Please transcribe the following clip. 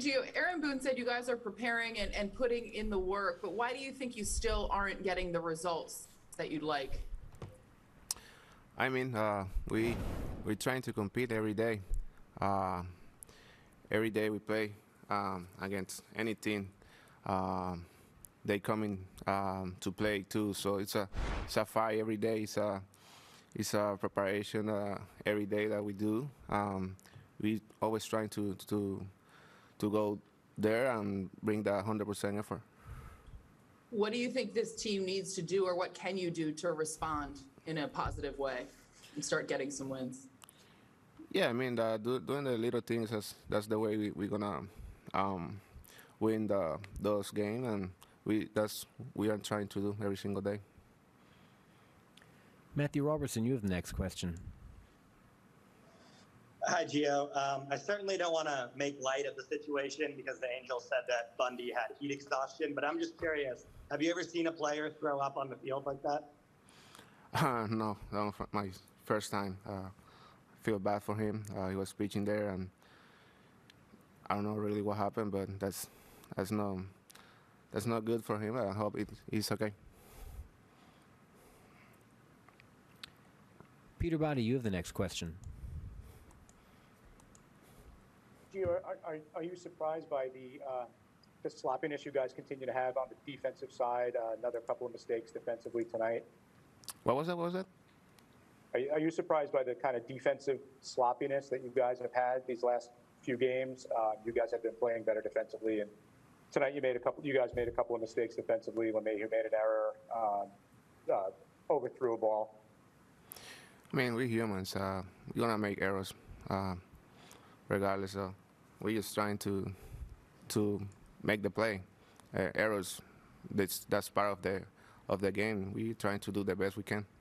Hey, Gio, Aaron Boone said you guys are preparing and putting in the work, but why do you think you still aren't getting the results that you'd like? I mean, we're trying to compete every day. Every day we play against any team. They come in to play too, so it's a fight every day. It's a preparation every day that we do. We always trying to go there and bring that 100% effort. What do you think this team needs to do, or what can you do to respond in a positive way and start getting some wins? Yeah, I mean, doing the little things, that's the way we're gonna win those games, and we are trying to do every single day. Matthew Robertson, you have the next question. Hi, Gio. I certainly don't want to make light of the situation because the Angels said that Bundy had heat exhaustion, but I'm just curious, have you ever seen a player throw up on the field like that? No, that was my first time. I feel bad for him. He was pitching there, and I don't know really what happened, but that's not good for him. I hope he's okay. Peter Boni, you have the next question. Gio, are you surprised by the sloppiness you guys continue to have on the defensive side? Another couple of mistakes defensively tonight. What was that? Are you surprised by the kind of defensive sloppiness that you guys have had these last few games? You guys have been playing better defensively, and tonight you guys made a couple of mistakes defensively when Mayhew made an error, overthrew a ball. I mean, we're humans. We're gonna make errors, regardless. We're just trying to make the play. Errors, that's part of the game. We're trying to do the best we can.